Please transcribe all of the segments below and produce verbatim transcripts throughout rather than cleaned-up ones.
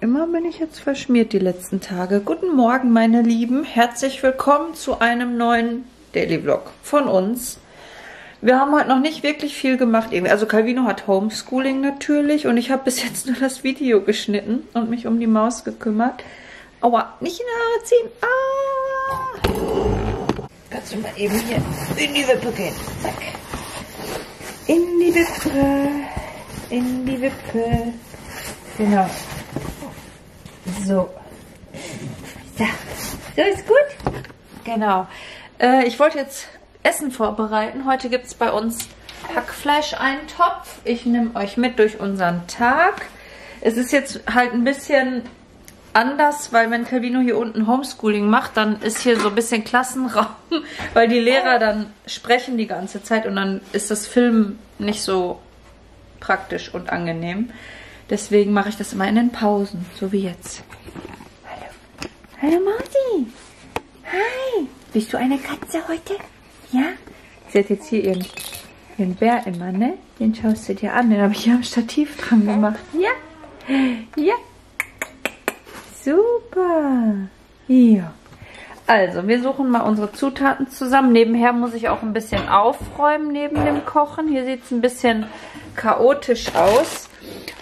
immer bin ich jetzt verschmiert die letzten Tage. Guten Morgen, meine Lieben. Herzlich willkommen zu einem neuen Daily Vlog von uns. Wir haben heute noch nicht wirklich viel gemacht. Also Calvino hat Homeschooling natürlich und ich habe bis jetzt nur das Video geschnitten und mich um die Maus gekümmert. Aua, nicht in die Haare ziehen. Ah! Kannst du mal eben hier in die Wippe gehen. Zack. In die Wippe. In die Wippe. Genau. So. So. So ist gut. Genau. Äh, ich wollte jetzt Essen vorbereiten. Heute gibt es bei uns Hackfleisch-Eintopf. Ich nehme euch mit durch unseren Tag. Es ist jetzt halt ein bisschen anders, weil wenn Calvino hier unten Homeschooling macht, dann ist hier so ein bisschen Klassenraum, weil die Lehrer dann sprechen die ganze Zeit und dann ist das Filmen nicht so praktisch und angenehm. Deswegen mache ich das immer in den Pausen, so wie jetzt. Hallo. Hallo Molly. Hi. Bist du eine Katze heute? Ja? Sie hat jetzt hier ihren, ihren Bär immer, ne? Den schaust du dir an. Den habe ich hier am Stativ dran gemacht. Ja. Ja. Super. Ja. Also, wir suchen mal unsere Zutaten zusammen. Nebenher muss ich auch ein bisschen aufräumen neben dem Kochen. Hier sieht es ein bisschen chaotisch aus.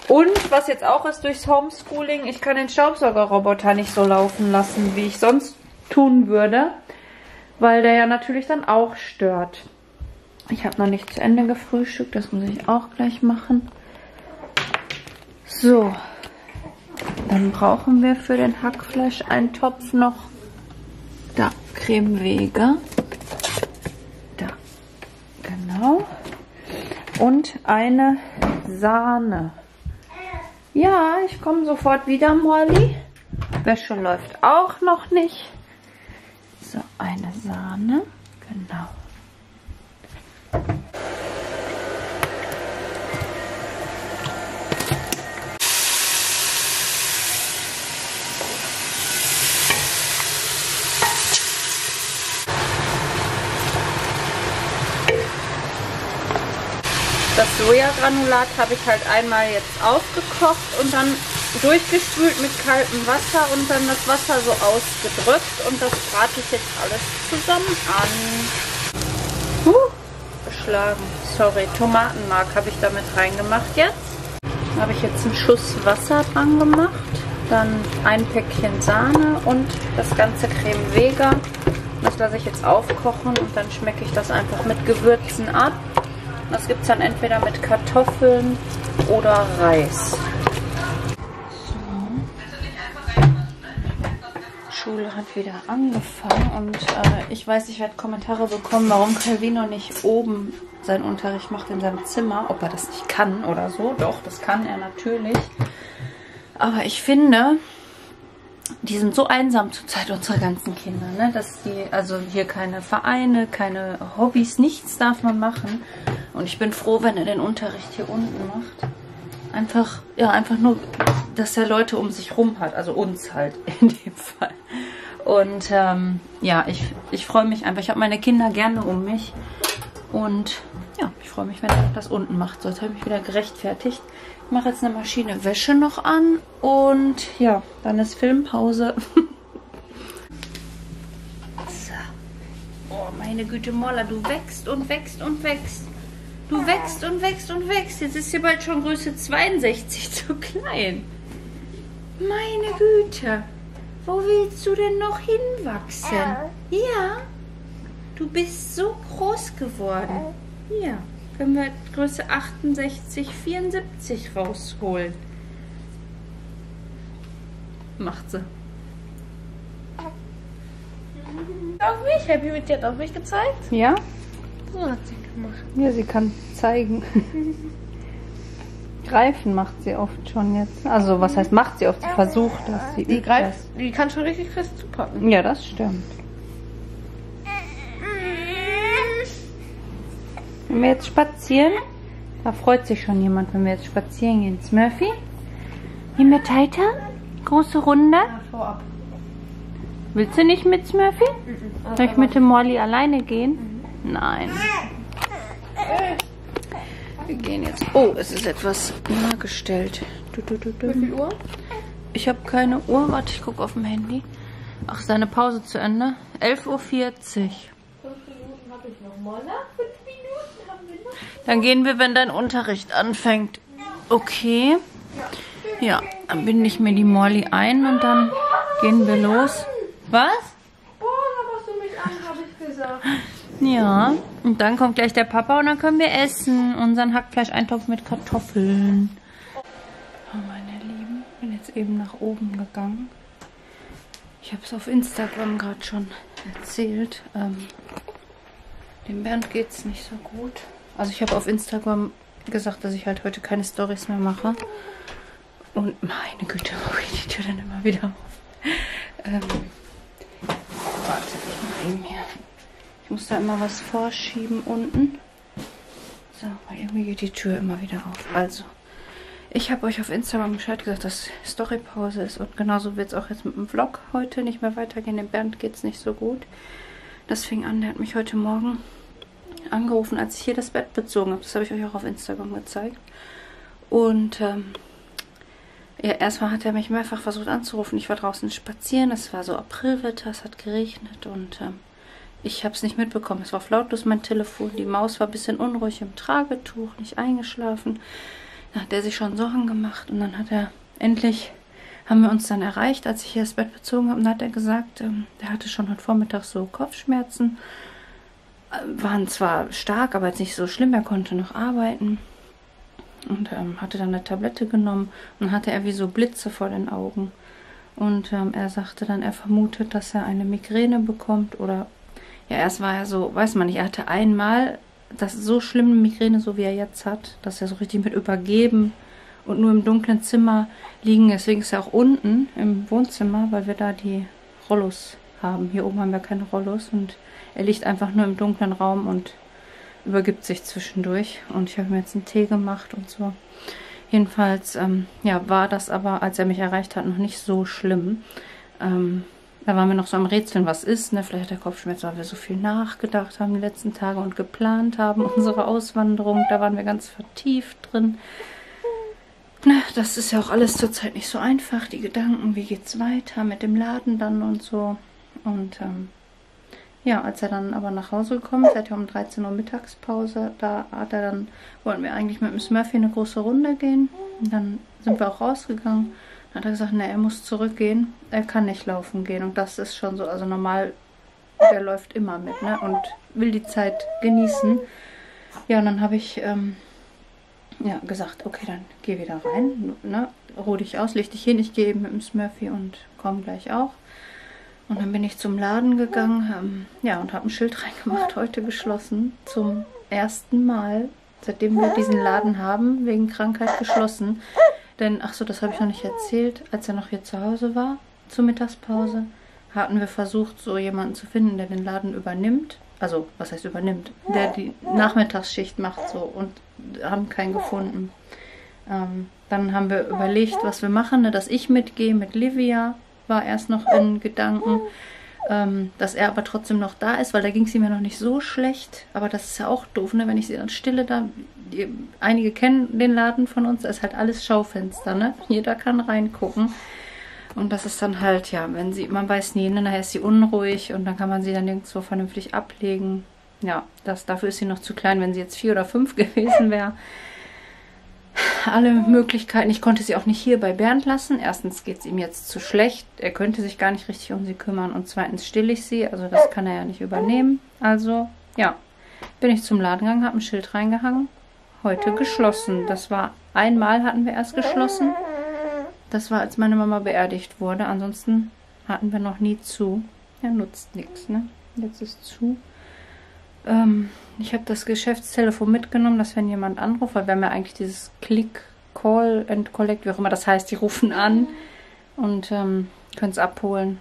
Und was jetzt auch ist durchs Homeschooling, ich kann den Staubsaugerroboter nicht so laufen lassen, wie ich sonst tun würde, weil der ja natürlich dann auch stört. Ich habe noch nicht zu Ende gefrühstückt, das muss ich auch gleich machen. So, dann brauchen wir für den Hackfleisch-Eintopf noch da Creme Vega. Da, genau. Und eine Sahne. Ja, ich komme sofort wieder, Molly. Wäsche läuft auch noch nicht. So, eine Sahne. Genau. Das Soja-Granulat habe ich halt einmal jetzt aufgekocht und dann durchgespült mit kaltem Wasser und dann das Wasser so ausgedrückt und das brate ich jetzt alles zusammen an. Huh, geschlagen. Sorry, Tomatenmark habe ich damit reingemacht jetzt. Da habe ich jetzt einen Schuss Wasser dran gemacht, dann ein Päckchen Sahne und das ganze Creme Vega. Das lasse ich jetzt aufkochen und dann schmecke ich das einfach mit Gewürzen ab. Das gibt es dann entweder mit Kartoffeln oder Reis. So. Schule hat wieder angefangen und äh, ich weiß, ich werde Kommentare bekommen, warum Calvino nicht oben seinen Unterricht macht in seinem Zimmer. Ob er das nicht kann oder so. Doch, das kann er natürlich. Aber ich finde, die sind so einsam zurzeit, unsere ganzen Kinder, ne? Dass die, also hier keine Vereine, keine Hobbys, nichts darf man machen. Und ich bin froh, wenn er den Unterricht hier unten macht. Einfach, ja, einfach nur, dass er Leute um sich rum hat, also uns halt in dem Fall. Und ähm, ja, ich, ich freue mich einfach. Ich habe meine Kinder gerne um mich. Und ja, ich freue mich, wenn er das unten macht. So, jetzt habe ich mich wieder gerechtfertigt. Ich mache jetzt eine Maschine Wäsche noch an und ja, dann ist Filmpause. So. Oh, meine Güte, Molla, du wächst und wächst und wächst. Du wächst und wächst und wächst. Jetzt ist hier bald schon Größe zweiundsechzig zu klein. Meine Güte. Wo willst du denn noch hinwachsen? Ja. Du bist so groß geworden. Ja. Können wir Größe achtundsechzig, vierundsiebzig rausholen. Macht sie. Auf mich. Happy mit dir hat auf mich gezeigt? Ja. So hat sie gemacht. Ja, sie kann zeigen. Greifen macht sie oft schon jetzt. Also, was heißt macht sie oft? Sie versucht das. Sie die, greift, das. Die kann schon richtig fest zupacken. Ja, das stimmt. Wenn wir jetzt spazieren, da freut sich schon jemand, wenn wir jetzt spazieren gehen. Smurfy, gehen wir Titan? Große Runde? Ja, vorab. Willst du nicht mit Smurfy? Mhm. Soll ich mit dem Molly alleine gehen? Mhm. Nein. Wir gehen jetzt. Oh, es ist etwas nahe gestellt. Du, du, du, du. Wie viel Uhr? Ich habe keine Uhr. Warte, ich gucke auf dem Handy. Ach, seine Pause zu Ende. elf Uhr vierzig. fünf Minuten habe ich noch, Molla. fünf Minuten haben wir noch. Dann gehen wir, wenn dein Unterricht anfängt. Okay. Ja, dann binde ich mir die Molly ein und dann gehen wir los. Was? Boah, da machst du mich an, habe ich gesagt. Ja, und dann kommt gleich der Papa und dann können wir essen. Unseren Hackfleisch-Eintopf mit Kartoffeln. Oh, meine Lieben, ich bin jetzt eben nach oben gegangen. Ich habe es auf Instagram gerade schon erzählt. Ähm, dem Bernd geht es nicht so gut. Also ich habe auf Instagram gesagt, dass ich halt heute keine Storys mehr mache. Und meine Güte, wo geht die Tür dann immer wieder auf? Ähm, warte, ich mache ihn hier. Ich muss da immer was vorschieben unten. So, weil irgendwie geht die Tür immer wieder auf. Also, ich habe euch auf Instagram Bescheid gesagt, dass Storypause ist. Und genauso wird es auch jetzt mit dem Vlog heute nicht mehr weitergehen. Dem Bernd geht es nicht so gut. Das fing an, der hat mich heute Morgen angerufen, als ich hier das Bett bezogen habe. Das habe ich euch auch auf Instagram gezeigt. Und ähm, ja, erstmal hat er mich mehrfach versucht anzurufen. Ich war draußen spazieren. Es war so Aprilwetter, es hat geregnet und ähm, ich habe es nicht mitbekommen. Es war lautlos mein Telefon. Die Maus war ein bisschen unruhig im Tragetuch, nicht eingeschlafen. Da hat er sich schon Sorgen gemacht und dann hat er endlich, haben wir uns dann erreicht, als ich hier das Bett bezogen habe. Und dann hat er gesagt, ähm, der hatte schon heute Vormittag so Kopfschmerzen. Waren zwar stark, aber jetzt nicht so schlimm, er konnte noch arbeiten und ähm, hatte dann eine Tablette genommen und hatte er wie so Blitze vor den Augen und ähm, er sagte dann, er vermutet, dass er eine Migräne bekommt oder ja, erst war er so, weiß man nicht, er hatte einmal das so schlimme Migräne, so wie er jetzt hat, dass er so richtig mit übergeben und nur im dunklen Zimmer liegen, deswegen ist er auch unten im Wohnzimmer, weil wir da die Rollos haben, hier oben haben wir keine Rollos und er liegt einfach nur im dunklen Raum und übergibt sich zwischendurch. Und ich habe mir jetzt einen Tee gemacht und so. Jedenfalls ähm, ja, war das aber, als er mich erreicht hat, noch nicht so schlimm. Ähm, da waren wir noch so am Rätseln, was ist, ne? Vielleicht hat er Kopfschmerzen, weil wir so viel nachgedacht haben die letzten Tage und geplant haben, unsere Auswanderung. Da waren wir ganz vertieft drin. Na, das ist ja auch alles zurzeit nicht so einfach. Die Gedanken, wie geht's weiter mit dem Laden dann und so. Und ähm, ja, als er dann aber nach Hause gekommen ist, er hat ja um dreizehn Uhr Mittagspause, da hat er dann, wollten wir eigentlich mit dem Smurfy eine große Runde gehen. Und dann sind wir auch rausgegangen. Dann hat er gesagt, ne, er muss zurückgehen, er kann nicht laufen gehen. Und das ist schon so, also normal, der läuft immer mit, ne, und will die Zeit genießen. Ja, und dann habe ich ähm, ja, gesagt, okay, dann geh wieder rein, ne, ruh dich aus, leg dich hin, ich gehe eben mit dem Smurfy und komm gleich auch. Und dann bin ich zum Laden gegangen, ähm, ja, und habe ein Schild reingemacht, heute geschlossen, zum ersten Mal, seitdem wir diesen Laden haben, wegen Krankheit geschlossen. Denn, ach so, das habe ich noch nicht erzählt, als er noch hier zu Hause war, zur Mittagspause, hatten wir versucht, so jemanden zu finden, der den Laden übernimmt, also, was heißt übernimmt, der die Nachmittagsschicht macht, so, und haben keinen gefunden. Ähm, dann haben wir überlegt, was wir machen, ne, dass ich mitgehe mit Livia, war erst noch in Gedanken, ähm, dass er aber trotzdem noch da ist, weil da ging es ihm ja noch nicht so schlecht. Aber das ist ja auch doof, ne? Wenn ich sie dann stille da, die, einige kennen den Laden von uns, da ist halt alles Schaufenster, ne? Jeder kann reingucken. Und das ist dann halt, ja, wenn sie, man weiß nie, ne? Nachher ist sie unruhig und dann kann man sie dann nirgendwo vernünftig ablegen. Ja, das, dafür ist sie noch zu klein, wenn sie jetzt vier oder fünf gewesen wäre. Alle Möglichkeiten. Ich konnte sie auch nicht hier bei Bernd lassen. Erstens geht es ihm jetzt zu schlecht. Er könnte sich gar nicht richtig um sie kümmern. Und zweitens stille ich sie. Also das kann er ja nicht übernehmen. Also, ja. Bin ich zum Laden gegangen, habe ein Schild reingehangen. Heute geschlossen. Das war, einmal hatten wir erst geschlossen. Das war, als meine Mama beerdigt wurde. Ansonsten hatten wir noch nie zu. Ja, nutzt nichts, ne? Jetzt ist zu. Ähm, ich habe das Geschäftstelefon mitgenommen, dass wenn jemand anruft, weil wir haben ja eigentlich dieses Click, Call and Collect, wie auch immer das heißt, die rufen an und ähm, können es abholen.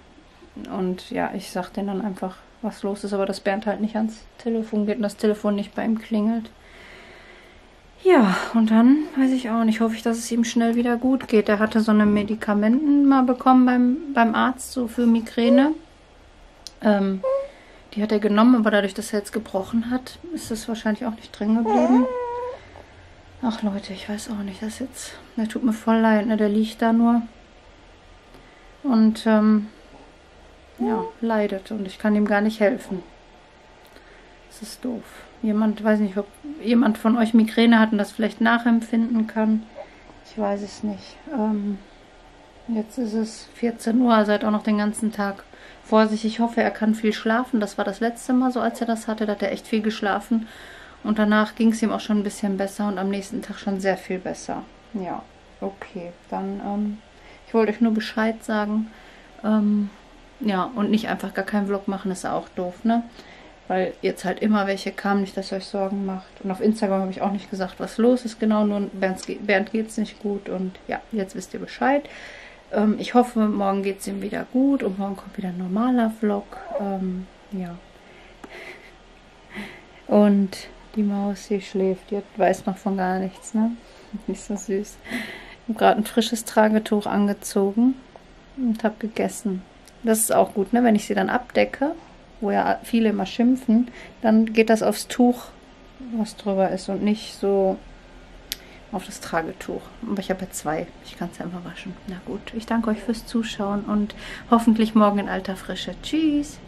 Und ja, ich sage denen dann einfach, was los ist, aber dass Bernd halt nicht ans Telefon geht und das Telefon nicht bei ihm klingelt. Ja, und dann weiß ich auch nicht, hoffe ich, dass es ihm schnell wieder gut geht. Er hatte so eine Medikamenten mal bekommen beim, beim Arzt, so für Migräne. Ähm... Die hat er genommen, aber dadurch, dass er jetzt gebrochen hat, ist das wahrscheinlich auch nicht drin geblieben. Ach Leute, ich weiß auch nicht, das jetzt... Der tut mir voll leid, ne? Der liegt da nur. und ähm, ja, leidet und ich kann ihm gar nicht helfen. Das ist doof. Jemand, weiß nicht, ob jemand von euch Migräne hat und das vielleicht nachempfinden kann. Ich weiß es nicht. Ähm, jetzt ist es vierzehn Uhr, also hat auch noch den ganzen Tag vor sich. Ich hoffe, er kann viel schlafen. Das war das letzte Mal so, als er das hatte. Da hat er echt viel geschlafen. Und danach ging es ihm auch schon ein bisschen besser und am nächsten Tag schon sehr viel besser. Ja, okay. Dann, ähm, ich wollte euch nur Bescheid sagen. Ähm, ja, und nicht einfach gar keinen Vlog machen, ist auch doof, ne? Weil jetzt halt immer welche kamen, nicht, dass ihr euch Sorgen macht. Und auf Instagram habe ich auch nicht gesagt, was los ist. Genau, nur Bernd geht es nicht gut. Und ja, jetzt wisst ihr Bescheid. Ähm, ich hoffe, morgen geht es ihm wieder gut. Und morgen kommt wieder ein normaler Vlog. Ähm, ja. Und die Maus, die schläft. Die weiß noch von gar nichts, ne? Nicht so süß. Ich habe gerade ein frisches Tragetuch angezogen. Und habe gegessen. Das ist auch gut, ne? Wenn ich sie dann abdecke, wo ja viele immer schimpfen, dann geht das aufs Tuch, was drüber ist und nicht so auf das Tragetuch. Aber ich habe ja zwei, ich kann es ja immer waschen. Na gut, ich danke euch fürs Zuschauen und hoffentlich morgen in alter Frische. Tschüss!